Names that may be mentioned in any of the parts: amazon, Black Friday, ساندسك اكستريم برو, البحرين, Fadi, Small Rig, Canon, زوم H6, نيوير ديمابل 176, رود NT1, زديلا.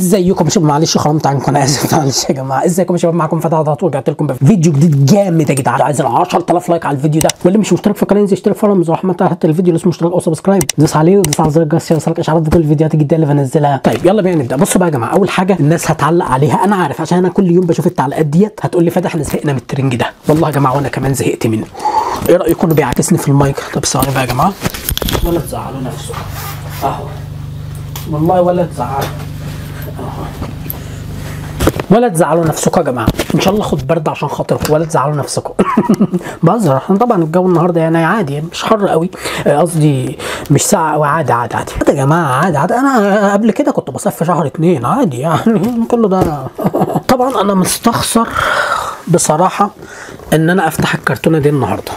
ازيكم شباب؟ معلش خرمت عنكم، انا اسف، معلش يا جماعه. ازيكم يا شباب؟ معاكم فتحي على طول، رجعت لكم بفيديو جديد جامد يا جدعان. عايز 10000 لايك على الفيديو ده، واللي مش مشترك في القناه ينزل يشترك في رمز ورحمه تحت الفيديو اللي اسمه اشتراك او سبسكرايب، دوس عليه ودوس على زر الجرس يوصلك اشعارات بكل الفيديوهات الجديده اللي بنزلها. طيب يلا بينا نبدا. بصوا بقى يا جماعه، اول حاجه الناس هتعلق عليها، انا عارف عشان انا كل يوم بشوف التعليقات ديت. هتقول لي فادي احنا زهقنا من الترنج ده، والله يا جماعه وانا كمان زهقت منه. ايه رايكم بيعكسني في المايك؟ طب ثواني بقى يا جماعه، ولا تزعلوا نفسكم اهو، والله ولا تزعلوا نفسكم يا جماعه، ان شاء الله خد برد عشان خاطركم، ولا تزعلوا نفسكم. بهزر، احنا طبعا الجو النهارده يعني عادي، مش حر قوي، قصدي مش ساقع قوي، عادي عادي عادي يا جماعه، عادي عادي. انا قبل كده كنت بصيف في شهر 2 عادي يعني، كله ده. طبعا انا مستخسر بصراحه ان انا افتح الكرتونه دي النهارده،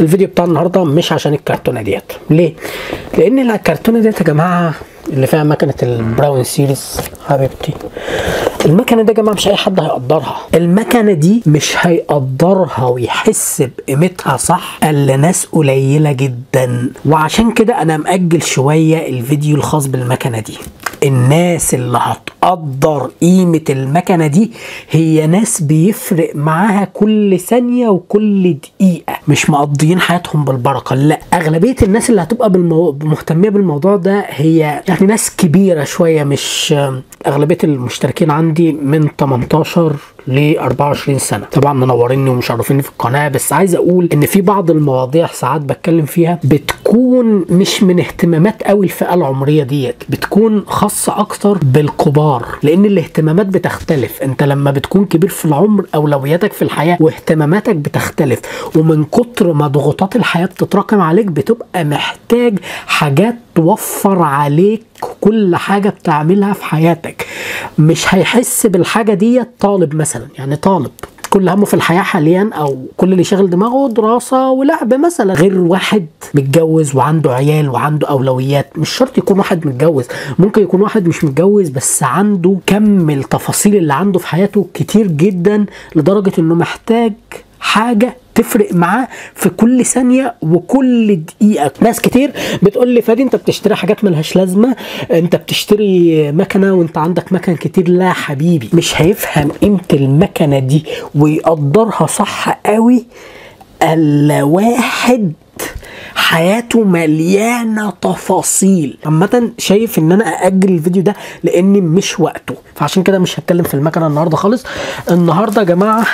الفيديو بتاع النهارده، مش عشان الكرتونه ديت. ليه؟ لان الكرتونه ديت يا جماعه اللي فيها مكنه البراون سيريز حبيبتي، المكنه دي يا جماعه مش اي حد هيقدرها، المكنه دي مش هيقدرها ويحس بقيمتها صح الا ناس قليله جدا، وعشان كده انا مأجل شويه الفيديو الخاص بالمكنه دي. الناس اللي هتقدر قيمة المكنة دي هي ناس بيفرق معاها كل ثانية وكل دقيقة، مش مقضيين حياتهم بالبركة، لا. أغلبية الناس اللي هتبقى مهتمة بالموضوع ده هي يعني ناس كبيرة شوية، مش أغلبية المشتركين عندي من 18 ل 24 سنة. طبعا منوريني ومشرفيني في القناة، بس عايز أقول إن في بعض المواضيع ساعات بتكلم فيها بتكون مش من اهتمامات قوي الفئة العمرية ديت، بتكون خاصة أكتر بالكبار، لأن الاهتمامات بتختلف. أنت لما بتكون كبير في العمر أولوياتك في الحياة واهتماماتك بتختلف، ومن كتر ما ضغوطات الحياة بتتراكم عليك بتبقى محتاج حاجات توفر عليك كل حاجة بتعملها في حياتك. مش هيحس بالحاجة دي طالب مثلا، يعني طالب كل همه في الحياة حاليا أو كل اللي شاغل دماغه دراسة ولعب مثلا، غير واحد متجوز وعنده عيال وعنده أولويات. مش شرط يكون واحد متجوز، ممكن يكون واحد مش متجوز بس عنده كم التفاصيل اللي عنده في حياته كتير جدا، لدرجة إنه محتاج حاجة تفرق معاه في كل ثانيه وكل دقيقه. ناس كتير بتقول لي فادي انت بتشتري حاجات ملهاش لازمه، انت بتشتري مكنه وانت عندك مكن كتير. لا حبيبي، مش هيفهم قيمه المكنه دي ويقدرها صح قوي الا واحد حياته مليانه تفاصيل. عامه شايف ان انا ااجل الفيديو ده لان مش وقته، فعشان كده مش هتكلم في المكنه النهارده خالص. النهارده يا جماعه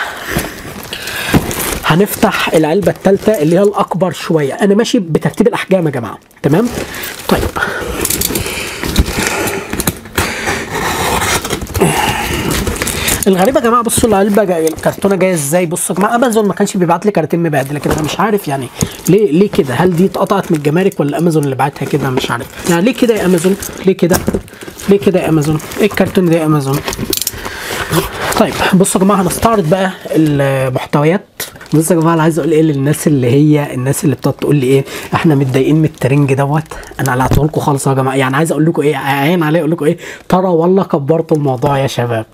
هنفتح العلبه الثالثه اللي هي الاكبر شويه. انا ماشي بترتيب الاحجام يا جماعه، تمام؟ طيب الغريبه يا جماعه، بصوا العلبه جايه، الكرتونه جايه ازاي. بصوا يا جماعه، امازون ما كانش بيبعت لي كراتين مبهدله كده، انا مش عارف يعني ليه كده. هل دي اتقطعت من الجمارك ولا امازون اللي بعتها كده؟ مش عارف يعني ليه كده يا امازون، ليه كده يا امازون، ايه الكرتون ده يا امازون؟ طيب بصوا يا جماعه، هنستعرض بقى المحتويات. بصوا يا جماعه، انا عايز اقول ايه للناس اللي هي بتقعد تقول لي ايه احنا متضايقين من الترنج دوت. انا قلعته لكم خالص يا جماعه، يعني عايز اقول لكم ايه، عين عليا اقول لكم ايه، ترى والله كبرتوا الموضوع يا شباب.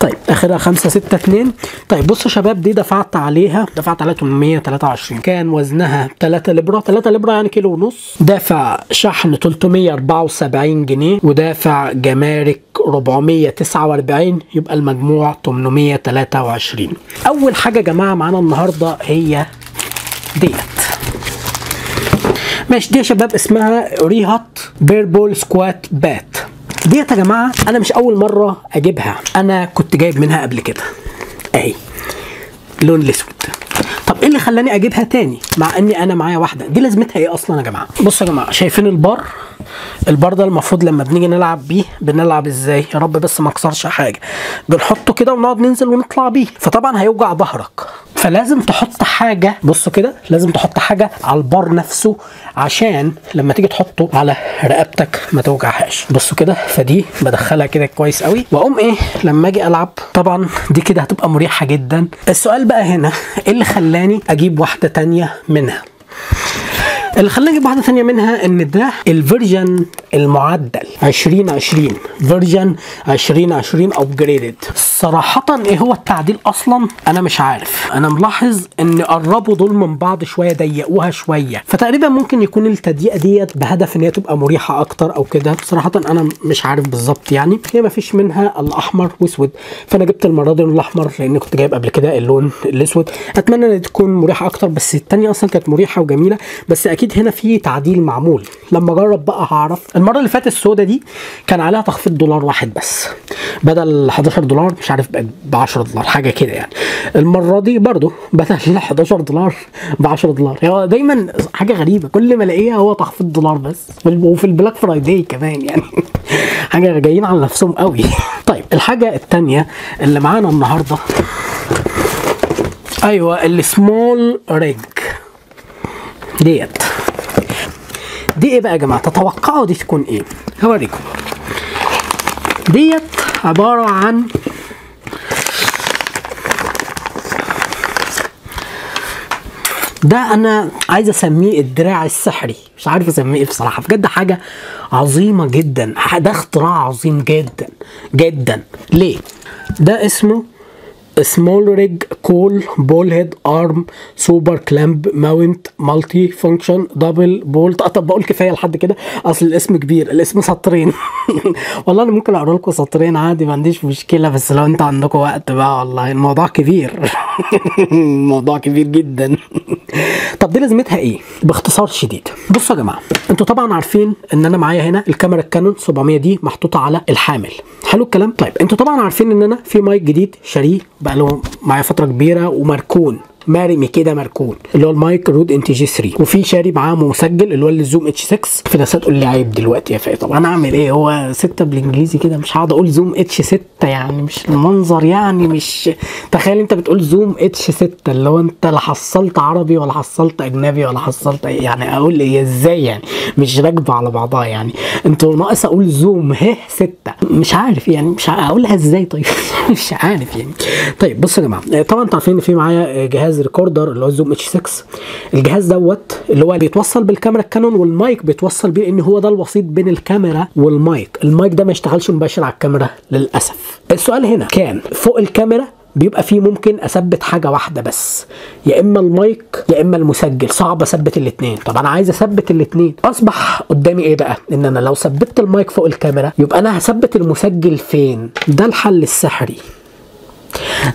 طيب اخرها 562. طيب بصوا يا شباب، دي دفعت عليها 823، كان وزنها 3 لبرة يعني كيلو ونص. دافع شحن 374 جنيه، ودافع جمارك 449، يبقى المجموع 823. اول حاجه يا جماعه معانا النهارده هي ديت، ماشي، دي يا شباب اسمها ريهاب بيربول سكوات بات. ديت يا جماعه انا مش اول مره اجيبها، انا كنت جايب منها قبل كده اهي، لون الاسود. طب ايه اللي خلاني اجيبها تاني مع اني انا معايا واحده؟ دي لازمتها ايه اصلا يا جماعه؟ بصوا يا جماعه، شايفين البار؟ البار ده المفروض لما بنيجي نلعب بيه بنلعب ازاي؟ يا رب بس ما اكسرش حاجه. بنحطه كده ونقعد ننزل ونطلع بيه، فطبعا هيوجع ظهرك، فلازم تحط حاجه. بصوا كده، لازم تحط حاجه على البار نفسه عشان لما تيجي تحطه على رقبتك ما توجعهاش. بصوا كده، فدي بدخلها كده كويس قوي، واقوم ايه لما اجي العب، طبعا دي كده هتبقى مريحه جدا. السؤال بقى هنا، ايه اللي خلاني اجيب واحده ثانيه منها؟ اللي خلينا نجيب واحده ثانيه منها ان ده الفيرجن المعدل 2020، فيرجن 2020 ابجريدد. صراحه ايه هو التعديل اصلا انا مش عارف، انا ملاحظ ان قربوا دول من بعض شويه، ضيقوها شويه، فتقريبا ممكن يكون التضييق ديت بهدف ان هي تبقى مريحه اكتر او كده. صراحه انا مش عارف بالظبط، يعني هي ما فيش منها الاحمر واسود، فانا جبت المره دي الاحمر لان كنت جايب قبل كده اللون الاسود، اتمنى ان تكون مريحه اكتر، بس الثانيه اصلا كانت مريحه وجميله، بس اكيد هنا في تعديل معمول. لما اجرب بقى هعرف. المره اللي فاتت السوداء دي كان عليها تخفيض $1 بس، بدل $11 مش عارف بقى ب $10 حاجه كده يعني. المره دي برده بدل $11 ب $10. هو دايما حاجه غريبه كل ما الاقيها هو تخفيض $1 بس، وفي البلاك فرايداي كمان يعني حاجه جايين على نفسهم قوي. طيب الحاجه الثانيه اللي معانا النهارده ايوه السمول ريج ديت. دي ايه بقى يا جماعه؟ تتوقعوا دي تكون ايه؟ هوريكم. ديت عباره عن ده، انا عايز اسميه الدراع السحري، مش عارف اسميه ايه بصراحه، بجد حاجه عظيمه جدا، ده اختراع عظيم جدا جدا. ليه؟ ده اسمه سمول ريج كول بول هيد ارم سوبر كلامب ماونت مالتي فانكشن دبل بولت. طب بقول كفايه لحد كده، اصل الاسم كبير، الاسم سطرين والله انا ممكن اقرا لكم سطرين عادي، ما عنديش مشكله، بس لو انت عندكم وقت بقى والله الموضوع كبير الموضوع كبير جدا طب دي لازمتها ايه؟ باختصار شديد بصوا يا جماعه، انتوا طبعا عارفين ان انا معايا هنا الكاميرا الكانون 700 دي محطوطه على الحامل، حلو الكلام. طيب انتوا طبعا عارفين ان انا في مايك جديد شاريه بقى له معايا فتره كبيره ومركون مرمي كده، مركون اللي هو المايك رود NT1 3، وفي شاري معاه مسجل اللي هو الزوم H6. في ناس هتقول لي عيب دلوقتي يا فادي، طب انا اعمل ايه؟ هو 6 بالانجليزي كده، مش هقعد اقول زوم H6 يعني، مش المنظر يعني، مش تخيل انت بتقول زوم H6 اللي هو انت لا حصلت عربي ولا حصلت اجنبي ولا حصلت يعني اقول ايه ازاي يعني، مش راكبه على بعضها يعني، انتوا ناقص اقول زوم H6 مش عارف يعني، مش هقولها ازاي طيب مش عارف يعني. طيب بصوا يا جماعه، طبعا انتوا عارفين ان في معايا جهاز ريكوردر اللي هو الزوم H6. الجهاز دوت اللي هو بيتوصل بالكاميرا الكانون والمايك بيتوصل بيه، لان هو ده الوسيط بين الكاميرا والمايك. المايك ده ما يشتغلش مباشر على الكاميرا للاسف. السؤال هنا كان فوق الكاميرا بيبقى فيه ممكن اثبت حاجه واحده بس، يا اما المايك يا اما المسجل، صعب اثبت الاثنين. طب انا عايز اثبت الاثنين، اصبح قدامي ايه بقى؟ ان انا لو ثبتت المايك فوق الكاميرا يبقى انا هثبت المسجل فين؟ ده الحل السحري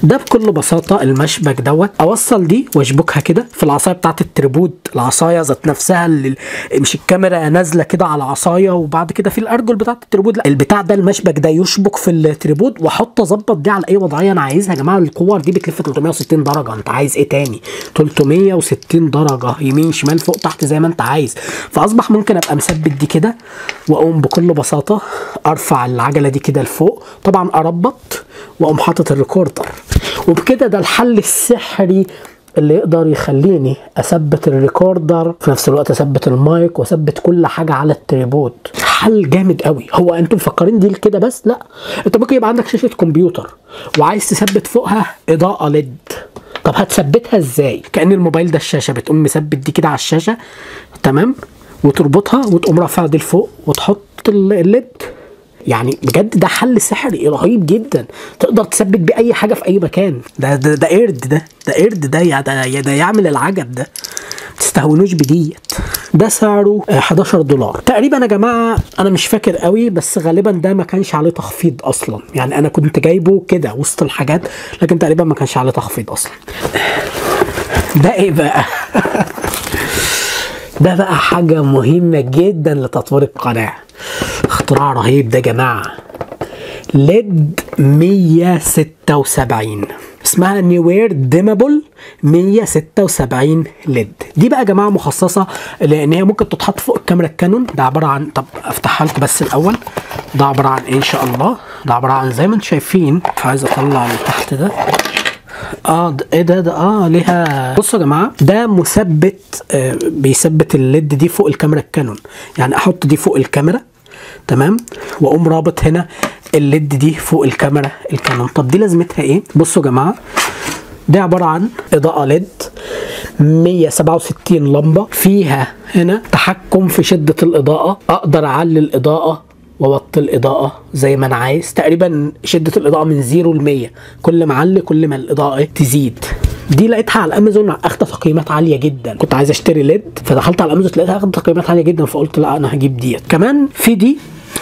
ده بكل بساطه. المشبك دوت اوصل دي واشبكها كده في العصايه بتاعه التريبود، العصايه ذات نفسها اللي مش الكاميرا نازله كده على عصايه وبعد كده في الارجل بتاعه التريبود، لا البتاع ده المشبك ده يشبك في التريبود، واحط اظبط دي على اي وضعيه انا عايزها. يا جماعه الكور دي بتلف 360 درجه، انت عايز ايه تاني؟ 360 درجه يمين شمال فوق تحت زي ما انت عايز. فاصبح ممكن ابقى مثبت دي كده واقوم بكل بساطه ارفع العجله دي كده لفوق، طبعا اربط واقوم حاطط الريكوردر، وبكده ده الحل السحري اللي يقدر يخليني اثبت الريكوردر في نفس الوقت اثبت المايك واثبت كل حاجه على التريبود. حل جامد قوي. هو انتم مفكرين دي كده بس؟ لا، انت ممكن يبقى عندك شاشه كمبيوتر وعايز تثبت فوقها اضاءه ليد، طب هتثبتها ازاي؟ كأن الموبايل ده الشاشه، بتقوم مثبت دي كده على الشاشه تمام وتربطها وتقوم رافعها دي لفوق وتحط الليد. يعني بجد ده حل سحري رهيب جدا، تقدر تثبت بيه اي حاجه في اي مكان. ده قرد، ده قرد، ده يعمل العجب ده، ما تستهونوش بديت. ده سعره $11 تقريبا يا جماعه، انا مش فاكر قوي بس غالبا ده ما كانش عليه تخفيض اصلا، يعني انا كنت جايبه كده وسط الحاجات لكن تقريبا ما كانش عليه تخفيض اصلا. ده ايه بقى؟ ده بقى حاجه مهمه جدا لتطوير القناه، اختراع رهيب ده يا جماعه، ليد 176 اسمها نيوير ديمابل 176 ليد. دي بقى يا جماعه مخصصه لان هي ممكن تتحط فوق الكاميرا الكانون. ده عباره عن، طب افتحها لكم بس الاول، ده عباره عن ايه ان شاء الله؟ ده عباره عن زي ما انتم شايفين، عايز اطلع من تحت ده، ايه ده ليها. بصوا يا جماعه، ده مثبت، بيثبت الليد دي فوق الكاميرا الكانون، يعني احط دي فوق الكاميرا تمام واقوم رابط هنا الليد دي فوق الكاميرا الكانون. طب دي لازمتها ايه؟ بصوا يا جماعه، ده عباره عن اضاءه ليد 167 لمبه فيها هنا تحكم في شده الاضاءه، اقدر اعلي الاضاءه واوطي الاضاءه زي ما انا عايز. تقريبا شده الاضاءه من 0 ل 100، كل ما اعلي كل ما الاضاءه تزيد. دي لقيتها على امازون اخدت تقييمات عاليه جدا، كنت عايز اشتري ليد فدخلت على امازون لقيتها اخدت تقييمات عاليه جدا، فقلت لا انا هجيب ديت كمان. في دي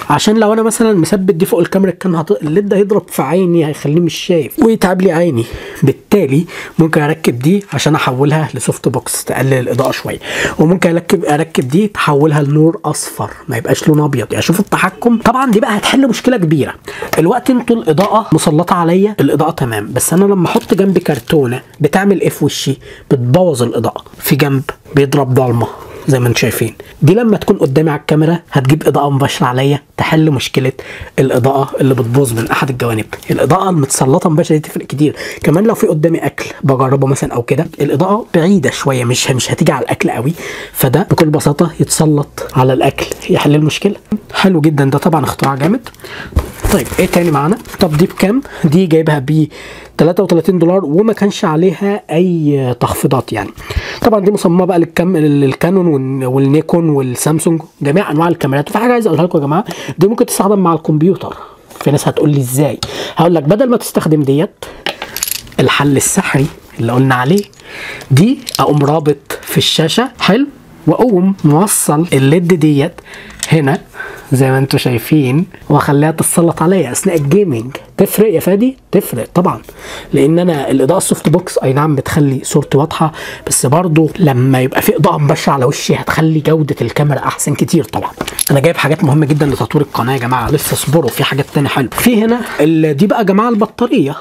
عشان لو انا مثلا مثبت دي فوق الكاميرا كان الليد هيضرب في عيني، هيخليه مش شايف ويتعب لي عيني، بالتالي ممكن اركب دي عشان احولها لسوفت بوكس تقلل الاضاءه شويه، وممكن اركب دي تحولها لنور اصفر ما يبقاش لون ابيض. يعني شوف التحكم. طبعا دي بقى هتحل مشكله كبيره. الوقت انتوا الاضاءه مسلطه عليا، الاضاءه تمام، بس انا لما احط جنب كرتونه بتعمل ايه في وشي؟ بتبوظ الاضاءه، في جنب بيضرب ضلمه زي ما انتم شايفين. دي لما تكون قدامي على الكاميرا هتجيب اضاءه مباشره عليا، تحل مشكله الاضاءه اللي بتبوظ من احد الجوانب. الاضاءه المتسلطه مباشره دي تفرق كتير. كمان لو في قدامي اكل بجربه مثلا او كده، الاضاءه بعيده شويه مش هتيجي على الاكل قوي، فده بكل بساطه يتسلط على الاكل يحل المشكله. حلو جدا، ده طبعا اختراع جامد. طيب ايه تاني معانا؟ طب دي بكام؟ دي جايبها ب $33 وما كانش عليها اي تخفيضات يعني. طبعا دي مصممه بقى للكانون والنيكون والسامسونج، جميع انواع الكاميرات. وفي حاجه عايز اقولها لكم يا جماعه، دي ممكن تستخدم مع الكمبيوتر. في ناس هتقول لي ازاي؟ هقول لك بدل ما تستخدم ديت الحل السحري اللي قلنا عليه، دي اقوم رابط في الشاشه حلو، واقوم موصل الليد ديت هنا زي ما انتم شايفين واخليها تتسلط عليا اثناء الجيمنج. تفرق يا فادي؟ تفرق طبعا، لان انا الاضاءه السوفت بوكس اي نعم بتخلي صورتي واضحه، بس برضو لما يبقى في اضاءه مباشره على وشي هتخلي جوده الكاميرا احسن كتير. طبعا انا جايب حاجات مهمه جدا لتطوير القناه يا جماعه، لسه اصبروا في حاجات ثانيه حلوه. في هنا دي بقى يا جماعه البطاريه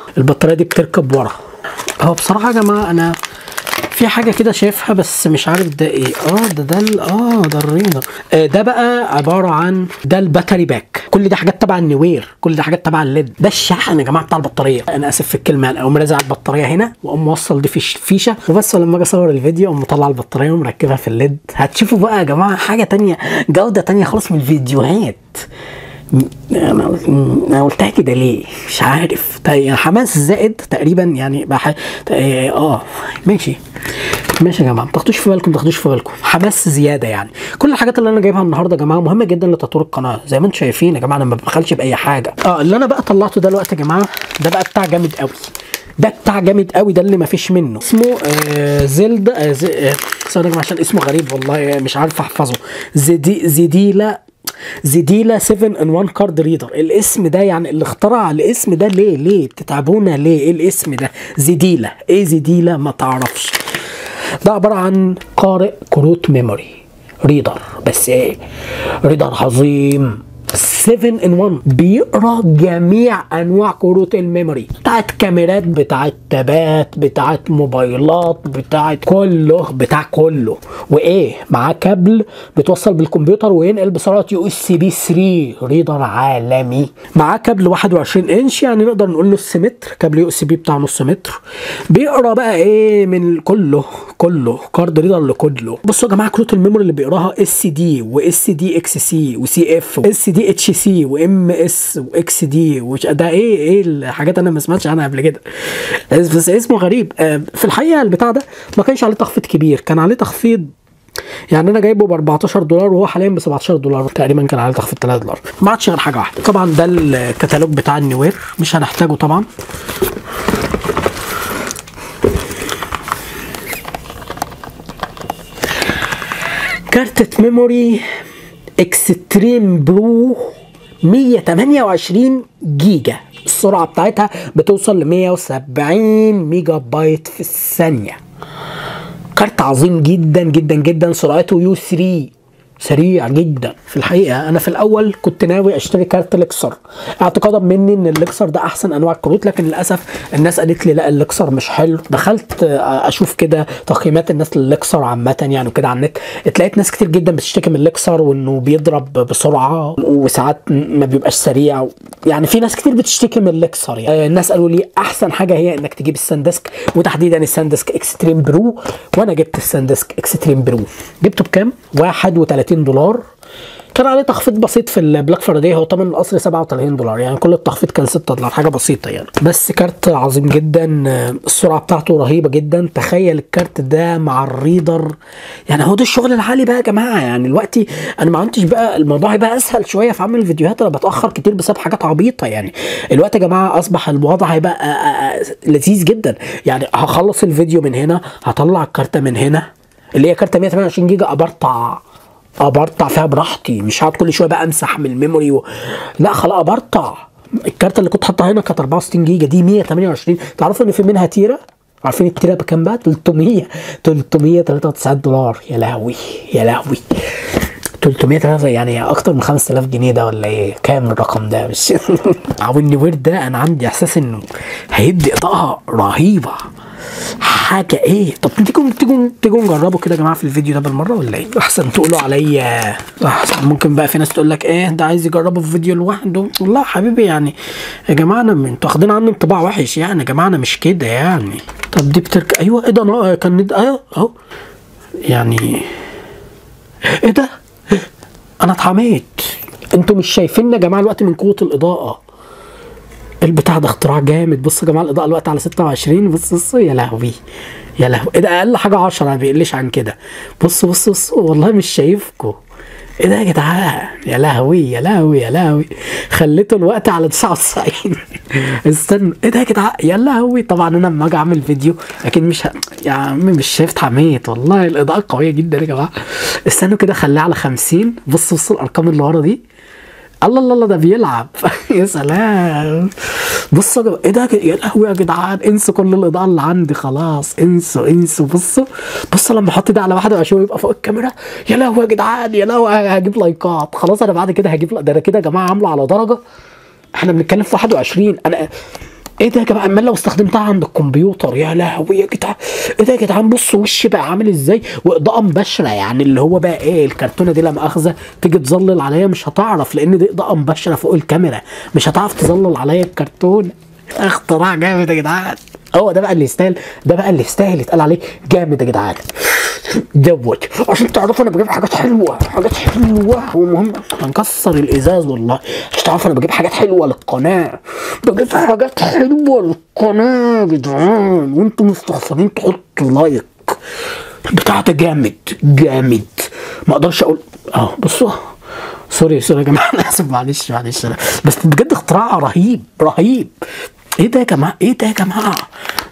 دي بتركب ورا اهو. بصراحه يا جماعه انا في حاجه كده شايفها بس مش عارف ده ايه. ده الرينر ده بقى عباره عن ده الباتري باك. كل دي حاجات تبع النوير، كل دي حاجات تبع الليد. ده الشاحن يا جماعه بتاع البطاريه، انا اسف في الكلمه. انا اقوم رازع البطاريه هنا واقوم موصل دي في فيشه وبس، ولما اجي اصور الفيديو اقوم مطلع البطاريه ومركبها في الليد. هتشوفوا بقى يا جماعه حاجه ثانيه، جوده ثانيه خالص من الفيديوهات. انا قلتها كده ليه مش عارف، حماس زائد تقريبا يعني ماشي يا جماعه، ما تاخدوش في بالكم حماس زياده يعني. كل الحاجات اللي انا جايبها النهارده يا جماعه مهمه جدا لتطوير القناه زي ما انتم شايفين يا جماعه، انا ما ببخلش باي حاجه. اللي انا بقى طلعته ده الوقت يا جماعه، ده بقى بتاع جامد قوي، ده اللي ما فيش منه، اسمه زلدا ثانيه يا جماعه عشان اسمه غريب والله مش عارف احفظه. زديلا 7-in-1 كارد ريدر. الاسم ده يعني اللي اخترع الاسم ده ليه بتتعبونا ليه؟ ايه الاسم ده؟ زديلا ايه؟ زديلا ما تعرفش. ده عباره عن قارئ كروت ميموري ريدر، بس ايه ريدر عظيم 7-in-1 بيقرا جميع انواع كروت الميموري بتاعت كاميرات بتاعت تابات بتاعت موبايلات بتاعت كله وايه معاه كابل بتوصل بالكمبيوتر وينقل بسرعه USB 3. ريدر عالمي، معاه كابل 21 انش يعني نقدر نقول نص متر، كابل USB بتاع نص متر. بيقرا بقى ايه من كله كارد ريدر لكله. بصوا يا جماعه كروت الميموري اللي بيقراها SD وSDXC وCF SDHC وMS وXD ده ايه الحاجات انا ما سمعتش عنها قبل كده، بس اسمه غريب. في الحقيقه البتاع ده ما كانش عليه تخفيض كبير، كان عليه تخفيض يعني انا جايبه ب $14 وهو حاليا ب $17 تقريبا، كان عليه تخفيض $3. ما عادش غير حاجه واحده. طبعا ده الكتالوج بتاع النوير مش هنحتاجه طبعا. كارت ميموري اكستريم برو 128 جيجا، السرعه بتاعتها بتوصل ل 170 ميجا بايت في الثانيه. كارت عظيم جدا جدا جدا، سرعته U3 سريع جدا. في الحقيقه انا في الاول كنت ناوي اشتري كارت لكسر اعتقادا مني ان اللكسر ده احسن انواع الكروت، لكن للاسف الناس قالت لي لا اللكسر مش حلو. دخلت اشوف كده تقييمات الناس للكسر عامه يعني وكده على النت، اتلاقيت ناس كتير جدا بتشتكي من اللكسر وانه بيضرب بسرعه وساعات ما بيبقاش سريع، يعني في ناس كتير بتشتكي من اللكسر يعني. الناس قالوا لي احسن حاجه هي انك تجيب الساندسك وتحديدا الساندسك اكستريم برو، وانا جبت الساندسك اكستريم برو. جبته بكام؟ $31 كان عليه تخفيض بسيط في البلاك فرايداي، هو ثمن الاصلي $37، يعني كل التخفيض كان $6، حاجه بسيطه يعني. بس كارت عظيم جدا، السرعه بتاعته رهيبه جدا. تخيل الكارت ده مع الريدر، يعني هو ده الشغل العالي بقى يا جماعه. يعني دلوقتي انا ما عنديش بقى، الموضوع هيبقى اسهل شويه في عمل الفيديوهات، انا بتاخر كتير بسبب حاجات عبيطه يعني. الوقت يا جماعه اصبح الوضع هيبقى لذيذ جدا، يعني هخلص الفيديو من هنا هطلع الكارته من هنا اللي هي كارته 128 جيجا، ابرطع فيها براحتي، مش هقعد كل شويه بقى امسح من الميموري لا خلاص ابرطع. الكارته اللي كنت حاطها هنا كانت 64 جيجا، دي 128. تعرفوا ان في منها تيره؟ عارفين التيره بكام بقى؟ $393. يا لهوي يا لهوي، 300 يعني اكتر من 5000 جنيه ده ولا ايه؟ كام الرقم ده؟ مش او النيوير ده انا عندي احساس انه هيدي اضاءه رهيبه، حاجه ايه. طب تيجوا نجربه كده يا جماعه في الفيديو ده بالمره ولا ايه؟ احسن تقولوا عليا احسن. ممكن بقى في ناس تقول لك ايه ده عايز يجربه في فيديو لوحده. والله حبيبي يعني يا جماعه انتوا واخدين عني انطباع وحش يعني يا جماعه، انا مش كده يعني. طب دي بترك، ايوه ايه ده، انا كان ايوه اهو يعني ايه ده، انا اتحميت. انتوا مش شايفين يا جماعه الوقت من قوه الاضاءه؟ البتاع ده اختراع جامد. بصوا يا جماعه الاضاءه الوقت على 26، بص يا لهوي يا لهوي، ايه ده اقل حاجه 10، ما بيقلش عن كده. بص والله مش شايفكم، ايه ده يا جدعان، يا لهوي يا لهوي يا لهوي، خليته الوقت على 99. استنوا، ايه ده يا جدعان، يا لهوي. طبعا انا لما اجي اعمل فيديو اكيد مش يا عم مش شايف، اتحميت والله. الاضاءه قويه جدا يا جماعه. استنوا كده خليها على 50. بصوا الارقام اللي ورا دي، الله الله الله، ده بيلعب. يا سلام. بصوا ايه ده يا لهوي يا جدعان، انسوا كل الاضاءه اللي عندي خلاص، انسوا. بصوا لما احط ده على 21 يبقى فوق الكاميرا، يا لهوي يا جدعان، يا لهوي هجيب لايكات خلاص. انا بعد كده هجيب ده، انا كده يا جماعه عامله على درجه، احنا بنتكلم في 21. انا ايه ده يا جماعه، امال لو استخدمتها عند الكمبيوتر، يا لهوي يا جدعان، ايه ده يا جدعان. بصوا وشي بقى عامل ازاي، واضاءه مباشره، يعني اللي هو بقى ايه الكرتونه دي، لا مؤاخذه تيجي تظلل عليا مش هتعرف، لان دي اضاءه مباشره فوق الكاميرا، مش هتعرف تظلل عليا الكرتون. اختراع جامد يا جدعان، هو ده بقى اللي يستاهل، يتقال عليه جامد يا جدعان دوت. عشان تعرفوا انا بجيب حاجات حلوه، ومهم هنكسر الازاز والله. عشان تعرفوا انا بجيب حاجات حلوه للقناه، يا جدعان، وانتم مستخسرين تحطوا لايك. البتاع ده جامد ما اقدرش اقول بصوا، سوري يا جماعه انا اسف، معلش، بس بجد اختراع رهيب ايه ده يا جماعه،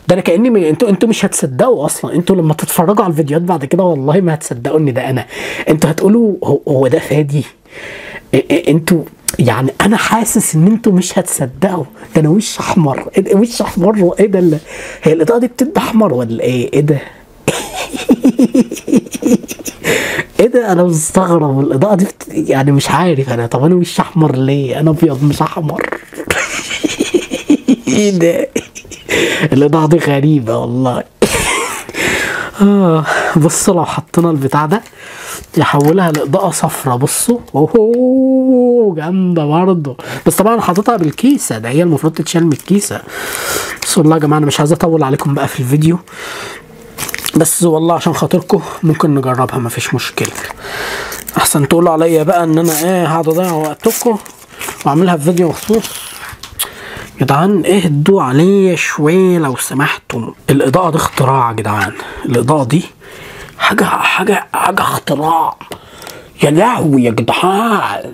ده انا كاني انتوا مش هتصدقوا اصلا. انتوا لما تتفرجوا على الفيديوهات بعد كده والله ما هتصدقوا ان ده انا، انتوا هتقولوا هو ده فادي. انتوا يعني انا حاسس ان انتوا مش هتصدقوا، ده انا وش احمر، ايه ده هي الاضاءه دي بتبقى احمر ولا ايه؟ ايه ده ايه ده، انا مستغرب الاضاءه دي يعني مش عارف انا. طب انا وش احمر ليه؟ انا ابيض مش احمر. ايه ده الاضاءه دي غريبه والله. بصوا لو حطينا البتاع ده يحولها لاضاءه صفرة، بصوا اوه جامده برضه. بس طبعا حاططها بالكيسه، ده هي المفروض تتشال من الكيسه. بس والله يا جماعه انا مش عايز اطول عليكم بقى في الفيديو، بس والله عشان خاطركم ممكن نجربها مفيش مشكله. احسن تقولوا عليا بقى ان انا ايه هقعد اضيع وقتكم واعملها في فيديو مخصوص. جدعان اهدوا عليا شويه لو سمحتم. الاضاءه دي اختراع يا جدعان، الاضاءه دي حاجه اختراع، يا لهوي يا جدعان.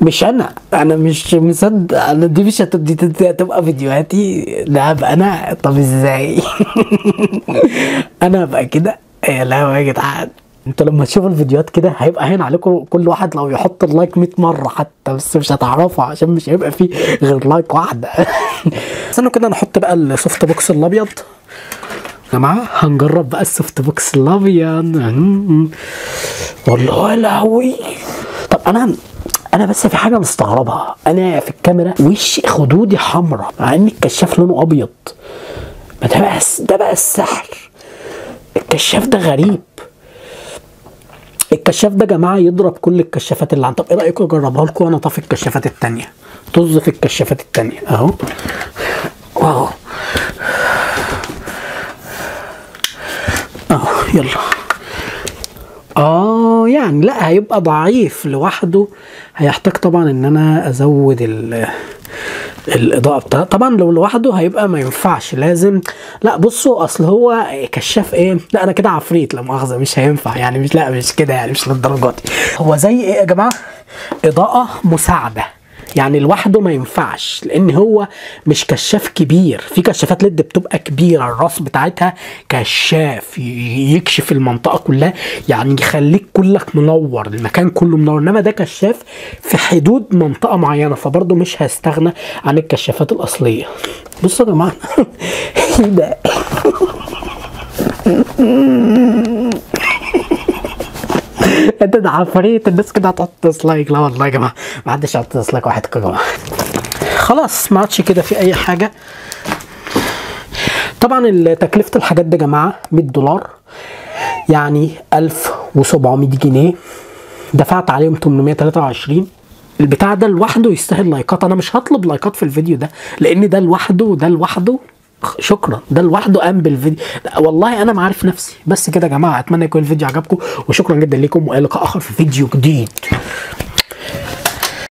مش انا مش مصدق، انا دي مش هتبقى فيديوهاتي، ده هبقى انا. طب ازاي؟ انا هبقى كده، يا لهوي يا جدعان. انتوا لما تشوفوا الفيديوهات كده هيبقى هين عليكم، كل واحد لو يحط اللايك 100 مره حتى، بس مش هتعرفوا عشان مش هيبقى فيه غير لايك واحده. استنوا كده نحط بقى السوفت بوكس الابيض يا جماعه، هنجرب بقى السوفت بوكس الابيض والله. يا لهوي. طب انا بس في حاجه مستغربها، انا في الكاميرا وش خدودي حمراء مع ان الكشاف لونه ابيض. ما ده بقى السحر. الكشاف ده غريب، الكشاف ده يا جماعه يضرب كل الكشافات اللي عندي. طب ايه رايكم اجربها لكم وانا طافي الكشافات الثانيه، طز في الكشافات الثانيه اهو. واو اهو، يلا يعني لا هيبقى ضعيف لوحده، هيحتاج طبعا ان انا ازود الاضاءه بتاعته. طبعا لو لوحده هيبقى ما ينفعش، لازم، لا بصوا اصل هو كشاف ايه، لا انا كده عفريت، لا مؤاخذه مش هينفع يعني، مش، لا مش كده يعني، مش للدرجات دي. هو زي ايه يا جماعه؟ اضاءه مساعده، يعني لوحده ما ينفعش لان هو مش كشاف كبير. في كشافات ليد بتبقى كبيره، الراس بتاعتها كشاف يكشف المنطقه كلها، يعني يخليك كلك منور، المكان كله منور، انما ده كشاف في حدود منطقه معينه، فبرضه مش هستغنى عن الكشافات الاصليه. بصوا يا جماعه ايه ده؟ انت عفريت، الناس كده هتحط ديسلايك. لا والله يا جماعه ما حدش هيحط ديسلايك، واحد كده خلاص ما عادش كده في اي حاجه. طبعا تكلفه الحاجات دي يا جماعه $100، يعني 1700 جنيه دفعت عليهم 823. البتاع ده لوحده يستاهل لايكات، انا مش هطلب لايكات في الفيديو ده لان ده لوحده وده لوحده، شكرا، ده لوحده قام بالفيديو. والله انا ما عارف نفسي. بس كده يا جماعه، اتمنى يكون الفيديو عجبكم وشكرا جدا ليكم، والى لقاء اخر في فيديو جديد.